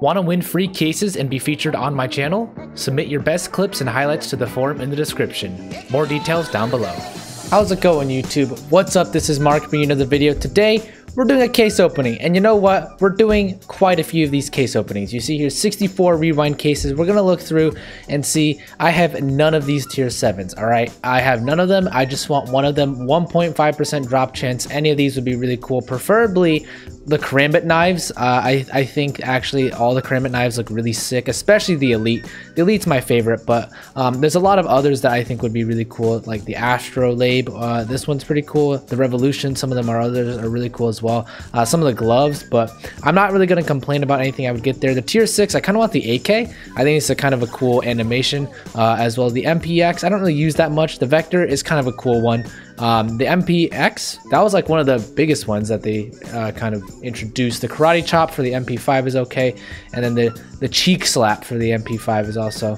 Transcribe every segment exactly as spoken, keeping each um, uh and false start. Want to win free cases and be featured on my channel? Submit your best clips and highlights to the form in the description. More details down below. How's it going, YouTube? What's up? This is Mark bringing you another video. Today, we're doing a case opening, and you know what? We're doing quite a few of these case openings. You see here, sixty-four rewind cases. We're gonna look through and see. I have none of these tier sevens, all right? I have none of them. I just want one of them. one point five percent drop chance. Any of these would be really cool. Preferably the karambit knives. Uh, I, I think actually all the karambit knives look really sick, especially the elite. The elite's my favorite, but um, there's a lot of others that I think would be really cool, like the astrolabe. Uh, this one's pretty cool. The revolution, some of them are others are really cool as well. Uh, some of the gloves, but I'm not really going to complain about anything I would get there. The tier six, I kind of want the A K. I think it's a kind of a cool animation, uh, as well as the M P X. I don't really use that much. The Vector is kind of a cool one. Um, the M P X, that was like one of the biggest ones that they uh, kind of introduced. The Karate Chop for the M P five is okay, and then the, the Cheek Slap for the M P five is also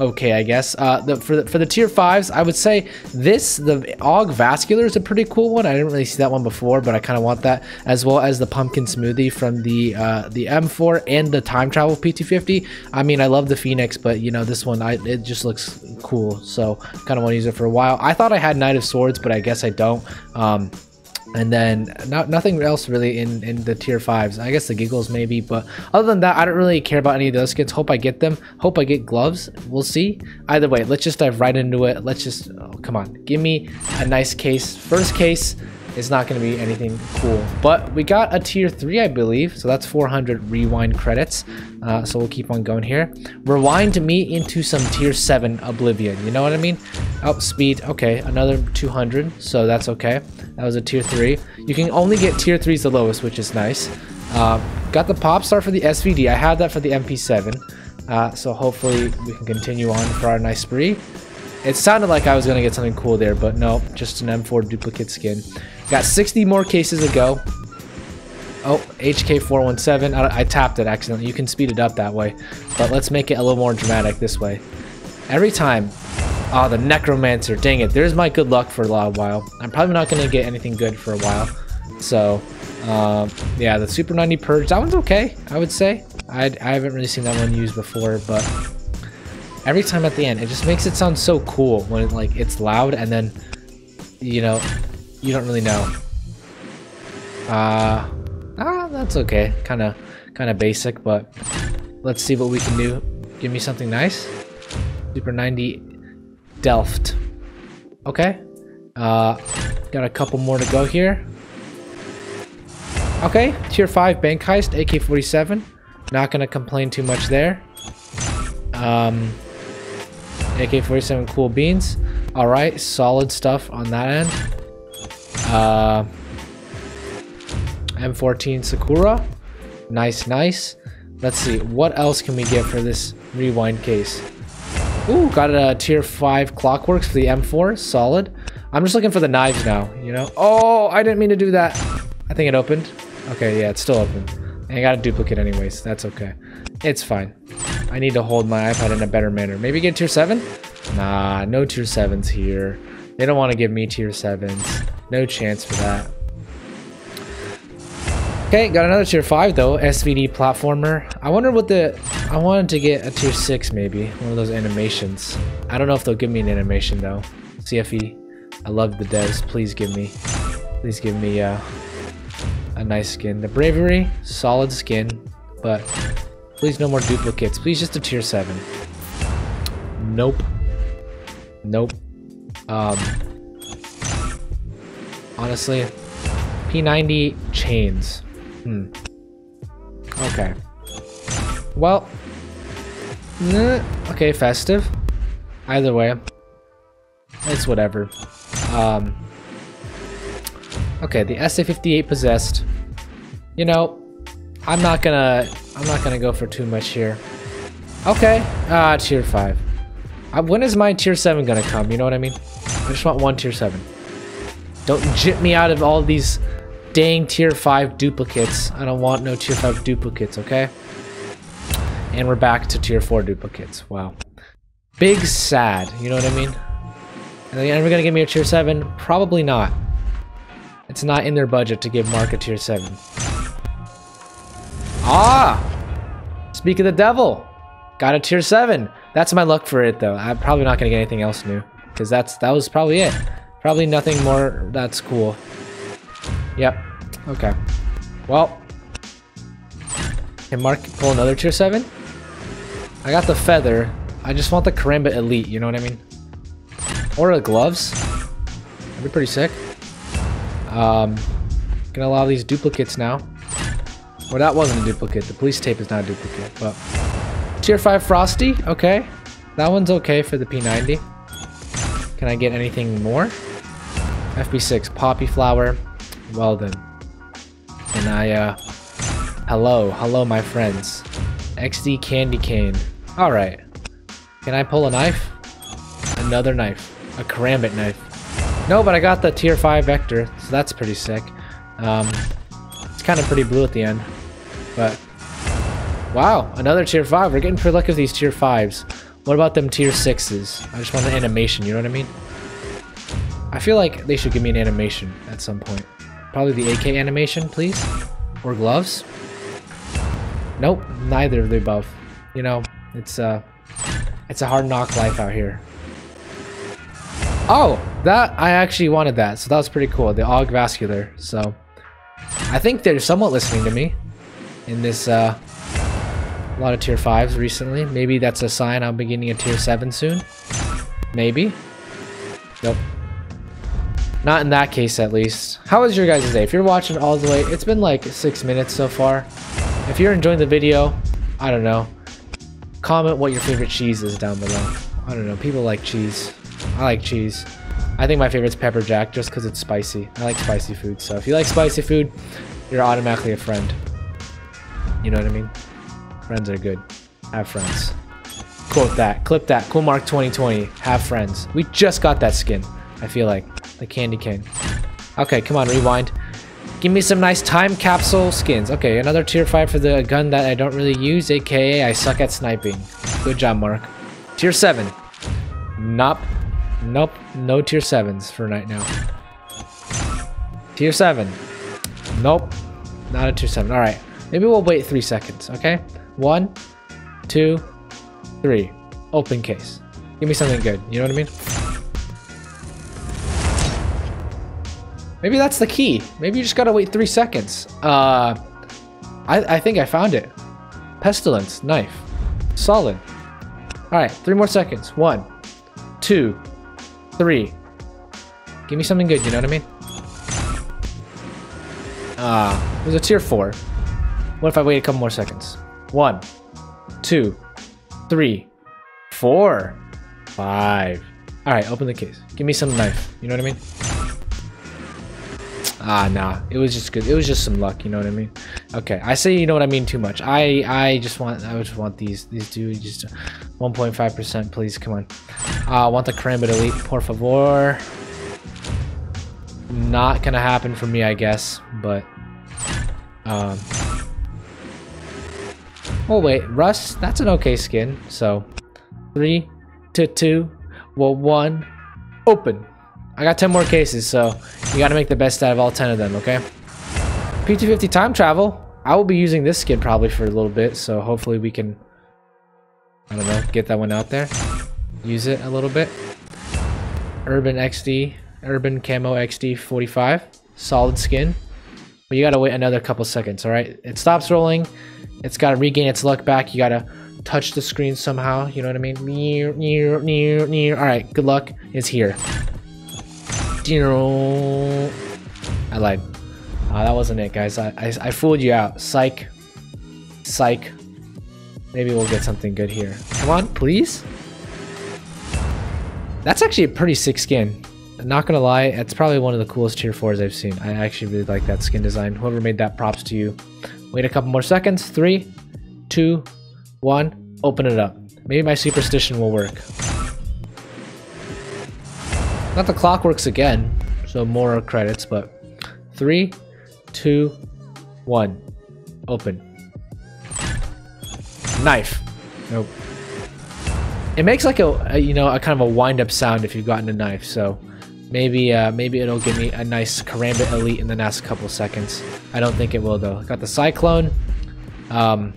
okay, I guess. Uh, the, for, the, for the tier fives, I would say this, the Aug Vascular is a pretty cool one. I didn't really see that one before, but I kind of want that, as well as the Pumpkin Smoothie from the uh, the M four and the Time Travel P two fifty. I mean, I love the Phoenix, but you know, this one, I, it just looks cool. So kind of want to use it for a while. I thought I had Knight of Swords, but I guess I don't. Um, and then not nothing else really in in the tier fives. I guess the giggles maybe, but other than that, I don't really care about any of those skins. Hope I get them. Hope I get gloves. We'll see. Either way, let's just dive right into it. Let's just, oh, come on, give me a nice case. First case is not going to be anything cool, but we got a tier three, I believe, so that's four hundred rewind credits. Uh, so we'll keep on going here. Rewind me into some tier seven oblivion, you know what I mean? Up speed, okay, another two hundred, so that's okay. That was a tier three. You can only get tier threes the lowest, which is nice. Uh, got the pop star for the S V D. I had that for the M P seven, uh, so hopefully we can continue on for our nice spree. It sounded like I was gonna get something cool there, but no, just an M four duplicate skin. Got sixty more cases to go. Oh, H K four one seven. I, I tapped it accidentally. You can speed it up that way, but let's make it a little more dramatic this way. Every time. Ah, oh, the Necromancer. Dang it. There's my good luck for a lot of while. I'm probably not gonna get anything good for a while. So, um, yeah, the Super ninety Purge. That one's okay, I would say. I'd, I haven't really seen that one used before, but every time at the end, it just makes it sound so cool when it, like, it's loud, and then, you know, you don't really know. Uh, ah, that's okay. Kind of kind of basic, but let's see what we can do. Give me something nice. Super ninety Delft. Okay. Uh, got a couple more to go here. Okay. Tier five Bank Heist, A K forty-seven. Not going to complain too much there. Um... A K forty-seven Cool Beans. Alright, solid stuff on that end. Uh, M fourteen Sakura. Nice, nice. Let's see, what else can we get for this rewind case? Ooh, got a tier five Clockworks for the M four. Solid. I'm just looking for the knives now, you know? Oh, I didn't mean to do that. I think it opened. Okay, yeah, it's still open. And I got a duplicate anyways. That's okay. It's fine. I need to hold my iPad in a better manner. Maybe get tier seven? Nah, no tier sevens here. They don't want to give me tier sevens. No chance for that. Okay, got another tier five though. S V D platformer. I wonder what the... I wanted to get a tier six maybe. One of those animations. I don't know if they'll give me an animation though. C F E. I love the devs. Please give me... Please give me uh, a nice skin. The Bravery. Solid skin. But... Please no more duplicates. Please just a tier seven. Nope. Nope. Um, honestly, P ninety chains. Hmm. Okay. Well. Nah, okay, festive. Either way, it's whatever. Um, okay, the S A fifty-eight Possessed. You know, I'm not gonna... I'm not gonna go for too much here. Okay, ah, uh, tier five. Uh, when is my tier seven gonna come? You know what I mean? I just want one tier seven. Don't jip me out of all these dang tier five duplicates. I don't want no tier five duplicates, okay? And we're back to tier four duplicates. Wow. Big sad, you know what I mean? And then, are we gonna give me a tier seven? Probably not. It's not in their budget to give Mark a tier seven. Ah! Speak of the devil. Got a tier seven. That's my luck for it though. I'm probably not gonna get anything else new. Cause that's that was probably it. Probably nothing more. That's cool. Yep. Okay. Well. Can Mark pull another tier seven? I got the feather. I just want the Karamba elite, you know what I mean? Or the gloves. That'd be pretty sick. Um gonna allow these duplicates now. Well, that wasn't a duplicate. The police tape is not a duplicate, but tier five Frosty, okay. That one's okay for the P ninety. Can I get anything more? F B six, poppy flower. Well then. And I uh hello, hello my friends. X D candy cane. Alright. Can I pull a knife? Another knife. A karambit knife. No, but I got the tier five vector, so that's pretty sick. Um it's kinda pretty blue at the end. But wow, another tier five. We're getting pretty lucky with these tier fives. What about them tier sixes? I just want an animation, you know what I mean? I feel like they should give me an animation at some point. Probably the A K animation, please? Or gloves? Nope, neither of the above. You know, it's uh it's a hard knock life out here. Oh, that I actually wanted that, so that was pretty cool. The aug vascular, so I think they're somewhat listening to me in this uh a lot of tier fives recently. Maybe that's a sign I'm beginning a tier seven soon. Maybe. Nope. Not in that case, at least. How was your guys' day? If you're watching all the way, it's been like six minutes so far. If you're enjoying the video, I don't know. Comment what your favorite cheese is down below. I don't know. People like cheese. I like cheese. I think my favorite's pepper jack just because it's spicy. I like spicy food. So if you like spicy food, you're automatically a friend. You know what I mean? Friends are good. Have friends. Quote that. Clip that. Cool Mark twenty twenty. Have friends. We just got that skin. I feel like. The candy cane. Okay, come on, rewind. Give me some nice time capsule skins. Okay, another tier five for the gun that I don't really use, aka I suck at sniping. Good job, Mark. Tier seven. Nope. Nope. No tier sevens for right now. Tier seven. Nope. Not a tier seven. Alright. Maybe we'll wait three seconds, okay? One, two, three. Open case. Give me something good. You know what I mean? Maybe that's the key. Maybe you just gotta wait three seconds. Uh, I, I think I found it. Pestilence, knife, solid. All right, three more seconds. One, two, three. Give me something good, you know what I mean? Ah, uh, there's a tier four. What if I wait a couple more seconds? One, two, three, four, five. All right, open the case. Give me some knife, you know what I mean? Ah, nah, it was just good. It was just some luck, you know what I mean? Okay, I say you know what I mean too much. I I just want I just want these these dudes just one point five percent, please. Come on. I uh, want the Karambit elite, por favor. Not gonna happen for me, I guess. But um, oh wait, Rust. That's an okay skin. So three, two, two, well one, open. I got ten more cases, so you gotta make the best out of all ten of them, okay? P two fifty time travel. I will be using this skin probably for a little bit, so hopefully we can, I don't know, get that one out there. Use it a little bit. Urban X D, Urban Camo X D forty-five, solid skin. But you gotta wait another couple seconds, all right? It stops rolling. It's gotta regain its luck back. You gotta touch the screen somehow, you know what I mean? Near, near, near, near. All right, good luck. It's here. I lied. Uh, that wasn't it, guys. I, I I fooled you out. Psych. Psych. Maybe we'll get something good here. Come on, please. That's actually a pretty sick skin. I'm not gonna lie, it's probably one of the coolest tier fours I've seen. I actually really like that skin design. Whoever made that, props to you. Wait a couple more seconds. Three, two, one. Open it up. Maybe my superstition will work. Not the clockworks again, so more credits, but three, two, one, open. Knife. Nope. It makes like a, a you know, a kind of a wind up sound if you've gotten a knife, so Maybe uh, maybe it'll give me a nice Karambit Elite in the next couple seconds. I don't think it will though. Got the Cyclone. Um,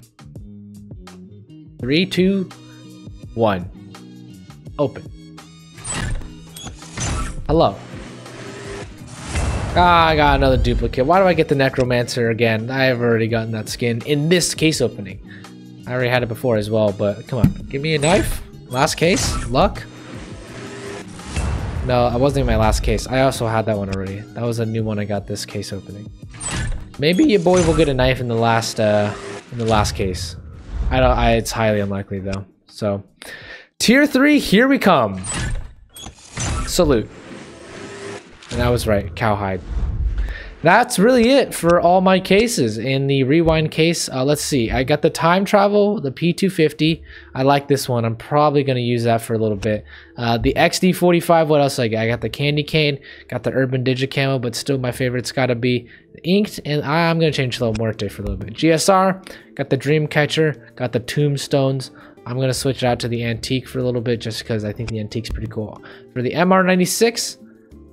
three, two, one. Open. Hello. Ah, I got another duplicate. Why do I get the Necromancer again? I've already gotten that skin in this case opening. I already had it before as well, but come on. Give me a knife. Last case. Luck. No, I wasn't in my last case. I also had that one already. That was a new one I got this case opening. Maybe your boy will get a knife in the last uh, in the last case. I don't. I, it's highly unlikely though. So, tier three, here we come. Salute. And I was right, cowhide. That's really it for all my cases. In the rewind case, uh, let's see. I got the time travel, the P two fifty. I like this one. I'm probably going to use that for a little bit. Uh, the X D forty-five, what else I got? I got the candy cane, got the urban digicamo, but still my favorite's got to be the inked. And I'm going to change Lo Muerte for a little bit. G S R, got the dream catcher, got the tombstones. I'm going to switch it out to the antique for a little bit just because I think the antique's pretty cool. For the M R ninety-six,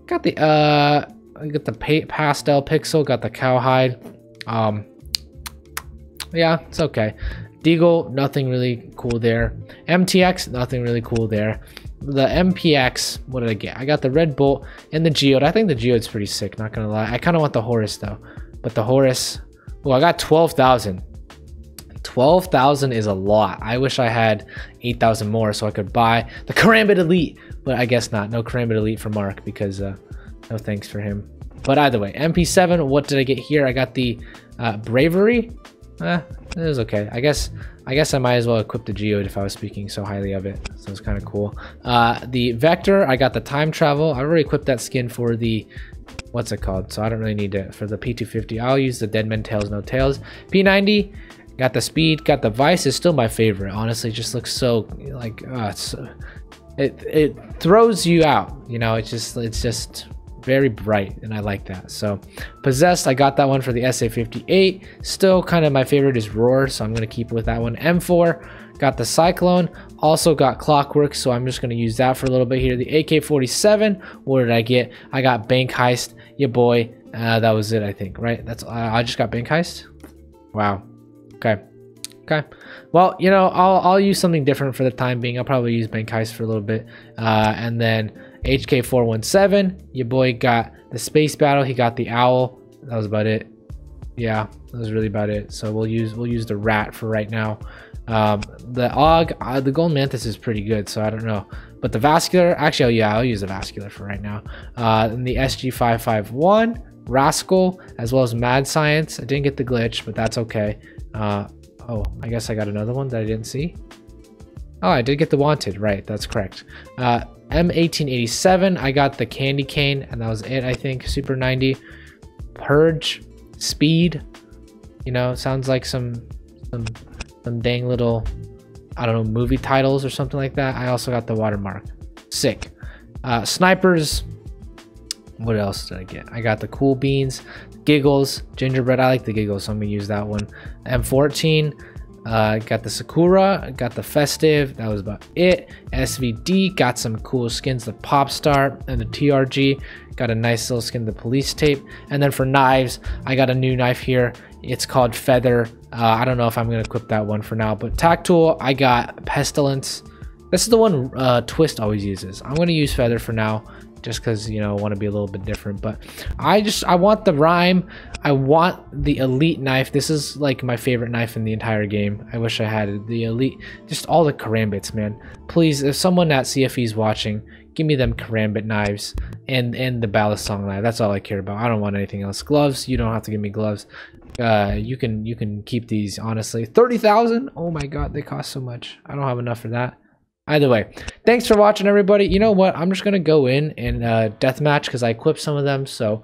got the uh got the pastel pixel, got the cowhide. Um yeah, it's okay. Deagle, nothing really cool there. M T X, nothing really cool there. The M P X, what did I get? I got the Red Bolt and the Geode. I think the Geode's pretty sick, not gonna lie. I kind of want the Horus though, but the Horus, oh, I got twelve thousand. twelve thousand is a lot. I wish I had eight thousand more so I could buy the Karambit Elite, but I guess not. No Karambit Elite for Mark because uh, no thanks for him. But either way, M P seven, what did I get here? I got the uh, Bravery. Eh, it was okay. I guess I guess I might as well equip the Geode if I was speaking so highly of it. So it's kind of cool. Uh, the Vector, I got the Time Travel. I already equipped that skin for the... What's it called? So I don't really need it. For the P two fifty, I'll use the Dead Men Tails No Tails. P ninety... Got the speed, got the vice is still my favorite. Honestly, it just looks so like uh, it's, it it throws you out. You know, it's just it's just very bright, and I like that. So possessed, I got that one for the S A fifty-eight. Still, kind of my favorite is Roar, so I'm gonna keep it with that one. M four got the Cyclone, also got Clockwork, so I'm just gonna use that for a little bit here. The A K forty-seven, what did I get? I got Bank Heist, ya boy. Uh, that was it, I think. Right? That's uh, I just got Bank Heist. Wow. Okay. Okay. Well, you know, I'll, I'll use something different for the time being. I'll probably use Bank Heist for a little bit. Uh, and then H K four seventeen, your boy got the Space Battle. He got the Owl. That was about it. Yeah, that was really about it. So we'll use we'll use the Rat for right now. Um, the Og, uh, the Gold Mantis is pretty good, so I don't know. But the Vascular, actually, oh, yeah, I'll use the Vascular for right now. Uh, and the S G five fifty-one, Rascal, as well as Mad Science. I didn't get the glitch, but that's okay. Uh, oh, I guess I got another one that I didn't see. Oh, I did get the Wanted, right, that's correct. Uh, M eighteen eighty-seven, I got the Candy Cane, and that was it, I think. Super ninety, Purge, Speed, you know, sounds like some, some, some dang little, I don't know, movie titles or something like that. I also got the Watermark, sick. Uh, snipers, what else did I get? I got the Cool Beans, Giggles, Gingerbread. I like the Giggles, so I'm gonna use that one. M fourteen, uh, got the Sakura, got the Festive. That was about it. S V D, got some cool skins, the Popstar and the T R G. Got a nice little skin, the Police Tape. And then for knives, I got a new knife here. It's called Feather. Uh, I don't know if I'm gonna equip that one for now, but Tactool, I got Pestilence. This is the one uh, Twist always uses. I'm gonna use Feather for now, just because, you know, I want to be a little bit different. But I just, I want the rhyme. I want the elite knife. This is like my favorite knife in the entire game. I wish I had it. The elite, just all the Karambits, man. Please, if someone at C F E is watching, give me them Karambit knives and, and the Balisong knife. That's all I care about. I don't want anything else. Gloves, you don't have to give me gloves. Uh, you can, you can keep these, honestly. thirty thousand? Oh my God, they cost so much. I don't have enough for that. Either way, thanks for watching, everybody. You know what? I'm just going to go in and uh, deathmatch because I equipped some of them. So,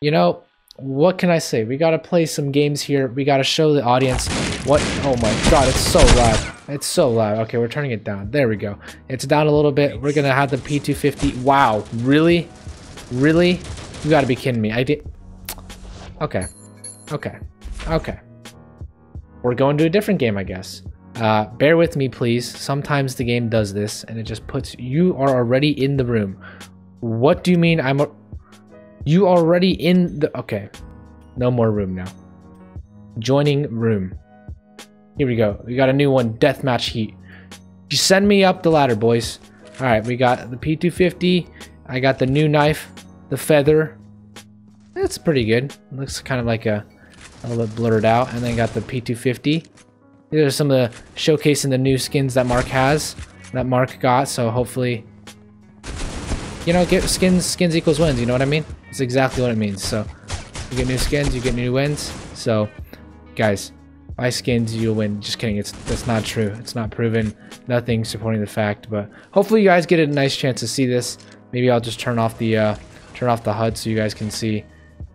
you know, what can I say? We got to play some games here. We got to show the audience what... Oh, my God. It's so loud. It's so loud. Okay, we're turning it down. There we go. It's down a little bit. We're going to have the P two fifty. Wow. Really? Really? You got to be kidding me. I did... Okay. Okay. Okay. We're going to a different game, I guess. Uh, bear with me, please. Sometimes the game does this and it just puts you are already in the room. What do you mean I'm a... You already in the... Okay. No more room now. Joining room. Here we go. We got a new one. Deathmatch heat. You send me up the ladder, boys. All right. We got the P two fifty. I got the new knife. The feather. That's pretty good. It looks kind of like a... a little blurred out. And then got the P two fifty. These are some of the... showcasing the new skins that Mark has. That Mark got. So hopefully... You know, get skins, skins equals wins, you know what I mean? It's exactly what it means. So, you get new skins, you get new wins. So, guys, buy skins, you'll win. Just kidding, it's that's not true. It's not proven. Nothing supporting the fact, but hopefully you guys get a nice chance to see this. Maybe I'll just turn off the uh, turn off the H U D so you guys can see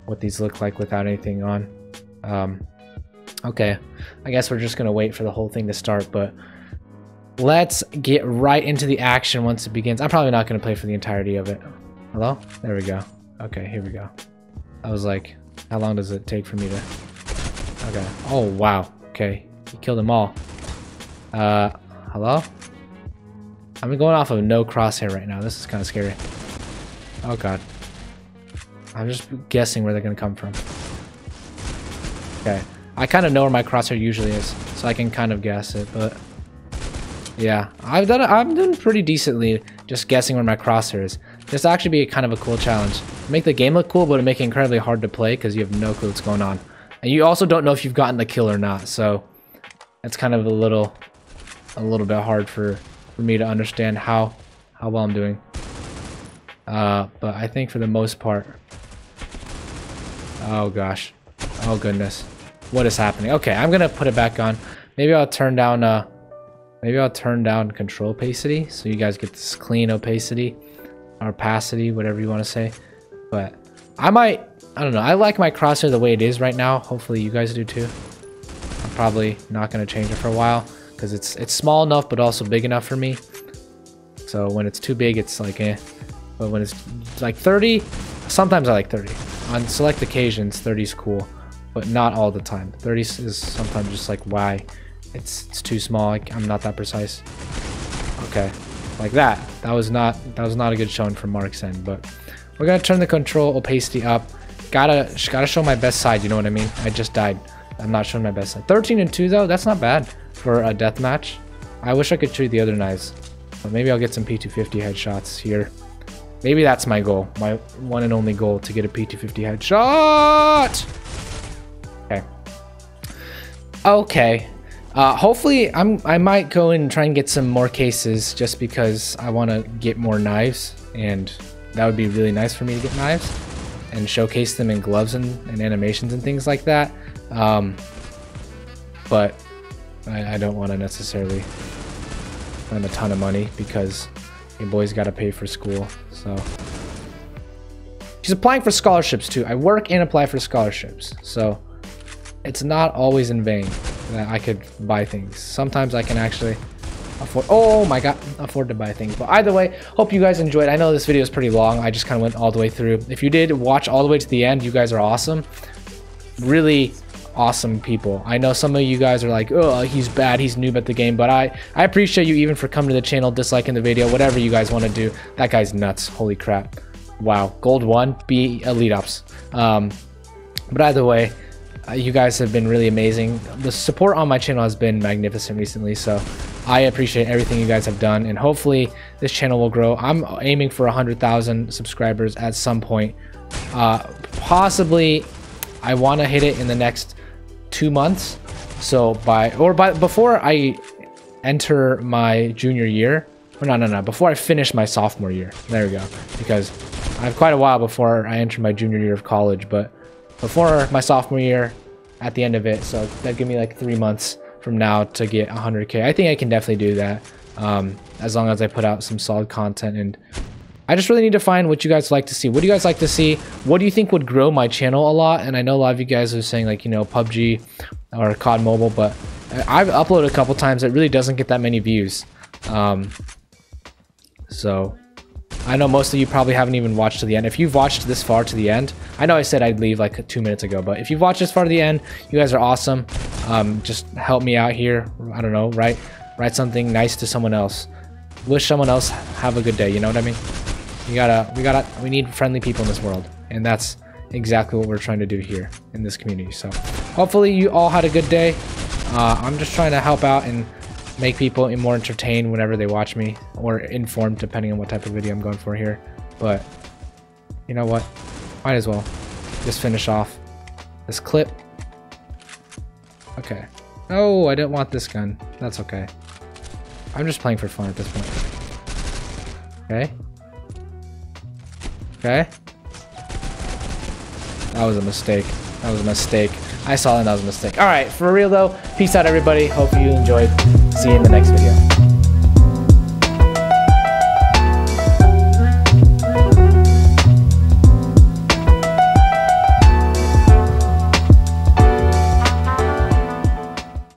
what these look like without anything on. Um, okay, I guess we're just gonna wait for the whole thing to start, but... Let's get right into the action once it begins. I'm probably not going to play for the entirety of it. Hello? There we go. Okay, here we go. I was like, how long does it take for me to... Okay. Oh, wow. Okay. He killed them all. Uh, hello? I'm going off of no crosshair right now. This is kind of scary. Oh, God. I'm just guessing where they're going to come from. Okay. I kind of know where my crosshair usually is, so I can kind of guess it, but... Yeah, I've done. I'm doing pretty decently just guessing where my crosshair is. This will actually be a kind of a cool challenge. Make the game look cool, but it'll make it incredibly hard to play because you have no clue what's going on, and you also don't know if you've gotten the kill or not. So it's kind of a little, a little bit hard for for me to understand how how well I'm doing. Uh, but I think for the most part. Oh gosh, oh goodness, what is happening? Okay, I'm gonna put it back on. Maybe I'll turn down. Uh, Maybe I'll turn down control opacity so you guys get this clean opacity or opacity, whatever you want to say. But I might, I don't know. I like my crosshair the way it is right now. Hopefully you guys do too. I'm probably not going to change it for a while because it's it's small enough but also big enough for me. So when it's too big, it's like eh. But when it's like thirty, sometimes I like thirty. On select occasions, thirty is cool, but not all the time. thirty is sometimes just like why. It's, it's too small. I, I'm not that precise. Okay, like that. That was not that was not a good showing from Mark's end. But we're gonna turn the control opacity up. Gotta gotta show my best side. You know what I mean? I just died. I'm not showing my best side. thirteen and two though. That's not bad for a death match. I wish I could shoot the other knives, but maybe I'll get some P two fifty headshots here. Maybe that's my goal. My one and only goal to get a P two fifty headshot. Okay. Okay. Uh, hopefully, I'm, I might go and try and get some more cases just because I want to get more knives, and that would be really nice for me to get knives and showcase them in gloves and, and animations and things like that. Um, but I, I don't want to necessarily spend a ton of money because your boy's got to pay for school. So she's applying for scholarships too. I work and apply for scholarships, so it's not always in vain. That I could buy things. Sometimes I can actually afford, oh my god, afford to buy things. But either way, hope you guys enjoyed. I know this video is pretty long. I just kind of went all the way through. If you did watch all the way to the end, you guys are awesome. Really awesome people. I know some of you guys are like, oh, he's bad, he's noob at the game. But I, I appreciate you even for coming to the channel, disliking the video, whatever you guys want to do. That guy's nuts. Holy crap. Wow. Gold one, B Elite Ops. Um, but either way, you guys have been really amazing. The support on my channel has been magnificent recently, so I appreciate everything you guys have done, and hopefully this channel will grow. I'm aiming for one hundred thousand subscribers at some point. Uh, possibly, I want to hit it in the next two months. So by or by before I enter my junior year, or no, no, no, before I finish my sophomore year. There we go. Because I have quite a while before I enter my junior year of college, but. Before my sophomore year at the end of it, so that'd give me like three months from now to get one hundred K. I think I can definitely do that, um as long as I put out some solid content, and I just really need to find what you guys like to see. What do you guys like to see? What do you think would grow my channel a lot? And I know a lot of you guys are saying like, you know, P U B G or C O D Mobile, but I've uploaded a couple times. It really doesn't get that many views, um so I know most of you probably haven't even watched to the end. If you've watched this far to the end, I know I said I'd leave like two minutes ago, but if you've watched this far to the end, you guys are awesome. Um, just help me out here. I don't know, write, write something nice to someone else. Wish someone else have a good day, you know what I mean? We gotta, we gotta, we need friendly people in this world. And that's exactly what we're trying to do here in this community. So hopefully you all had a good day. Uh, I'm just trying to help out and make people more entertained whenever they watch me, or informed, depending on what type of video I'm going for here. But you know what? Might as well just finish off this clip. Okay. Oh, I didn't want this gun. That's okay. I'm just playing for fun at this point. Okay. Okay. That was a mistake. That was a mistake. I saw that that was a mistake. All right, for real though, peace out everybody. Hope you enjoyed. See you in the next video.